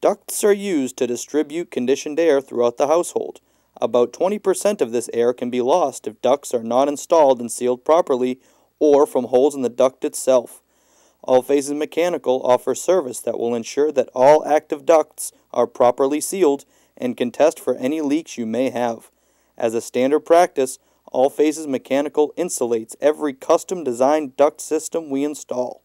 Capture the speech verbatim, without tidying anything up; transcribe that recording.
Ducts are used to distribute conditioned air throughout the household. About twenty percent of this air can be lost if ducts are not installed and sealed properly or from holes in the duct itself. All Phases Mechanical offers service that will ensure that all active ducts are properly sealed and can test for any leaks you may have. As a standard practice, All Phases Mechanical insulates every custom-designed duct system we install.